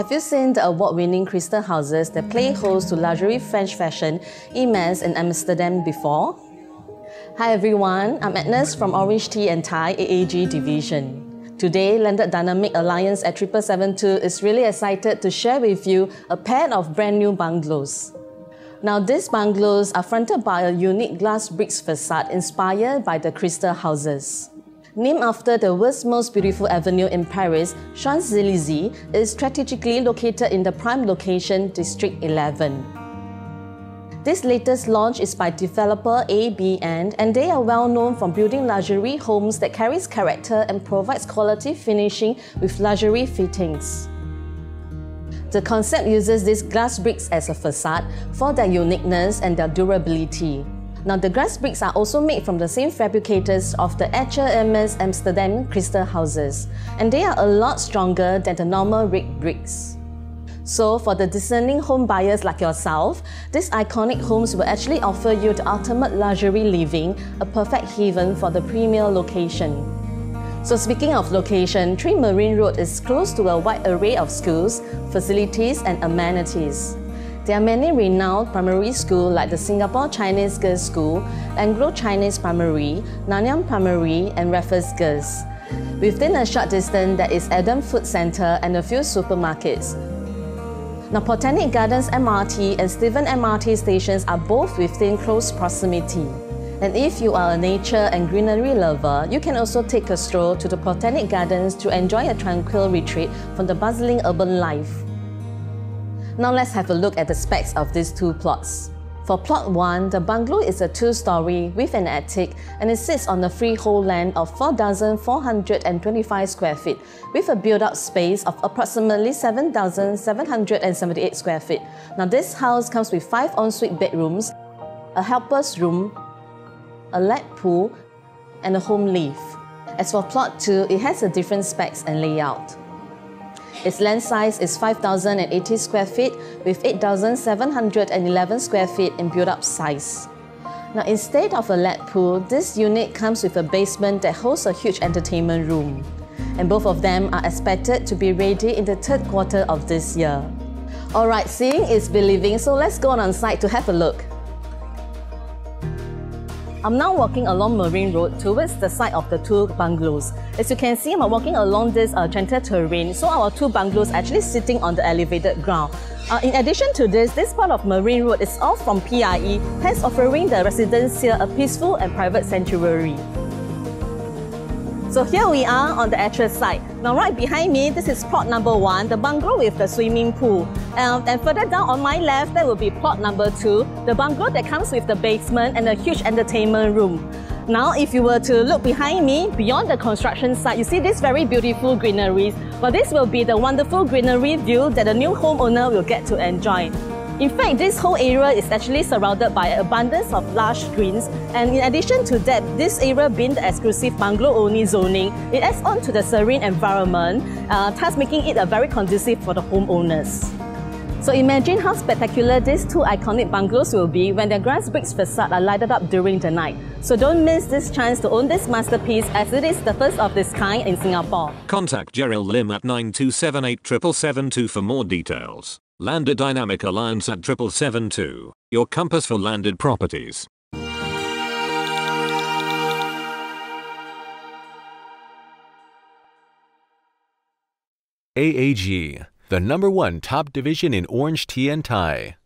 Have you seen the award-winning Crystal Houses that play host to luxury French fashion in Merryn and Amsterdam before? Hi everyone, I'm Agnes from Orange Tea and Thai AAG division. Today, Landed Dynamic Alliance at 7772 is really excited to share with you a pair of brand new bungalows. Now, these bungalows are fronted by a unique glass bricks facade inspired by the Crystal Houses. Named after the world's most beautiful avenue in Paris, Champs-Élysées is strategically located in the prime location, District 11. This latest launch is by developer ABN, and they are well known for building luxury homes that carries character and provides quality finishing with luxury fittings. The concept uses these glass bricks as a facade for their uniqueness and their durability. Now, the glass bricks are also made from the same fabricators of the actual Hermès Amsterdam Crystal Houses, and they are a lot stronger than the normal red bricks. So, for the discerning home buyers like yourself, these iconic homes will actually offer you the ultimate luxury living, a perfect haven for the premier location. So, speaking of location, 3 Merryn Road is close to a wide array of schools, facilities and amenities. There are many renowned primary schools like the Singapore Chinese Girls School, Anglo-Chinese Primary, Nanyang Primary and Raffles Girls. Within a short distance, there is Adam Food Centre and a few supermarkets. Now, Botanic Gardens MRT and Stephen MRT stations are both within close proximity. And if you are a nature and greenery lover, you can also take a stroll to the Botanic Gardens to enjoy a tranquil retreat from the bustling urban life. Now let's have a look at the specs of these two plots. For plot 1, the bungalow is a 2-storey with an attic, and it sits on a freehold land of 4,425 square feet with a built-up space of approximately 7,778 square feet. Now, this house comes with 5 ensuite bedrooms, a helper's room, a lap pool, and a home lift. As for plot 2, it has a different specs and layout. Its land size is 5,080 square feet with 8,711 square feet in built-up size. Now, instead of a lap pool, this unit comes with a basement that hosts a huge entertainment room. And both of them are expected to be ready in the third quarter of this year. Alright, seeing is believing, so let's go on site to have a look. I'm now walking along Merryn Road towards the site of the two bungalows. As you can see, I'm walking along this gentle terrain, so our two bungalows are actually sitting on the elevated ground. In addition to this, this part of Merryn Road is off from PIE, hence offering the residents here a peaceful and private sanctuary. So here we are on the actual site. Now, right behind me, this is plot number 1, the bungalow with the swimming pool. And further down on my left, there will be plot number 2, the bungalow that comes with the basement and a huge entertainment room. Now, if you were to look behind me, beyond the construction site, you see these very beautiful greeneries. Well, this will be the wonderful greenery view that the new homeowner will get to enjoy. In fact, this whole area is actually surrounded by an abundance of lush greens, and in addition to that, this area being the exclusive bungalow-only zoning, it adds on to the serene environment, thus making it a very conducive for the homeowners. So imagine how spectacular these two iconic bungalows will be when their glass bricks facade are lighted up during the night. So don't miss this chance to own this masterpiece, as it is the first of this kind in Singapore. Contact Geryl Lim at 9278 7772 for more details. Landed Dynamic Alliance at 7772, your compass for landed properties. AAG, the #1 top division in Orange Tea and Thai.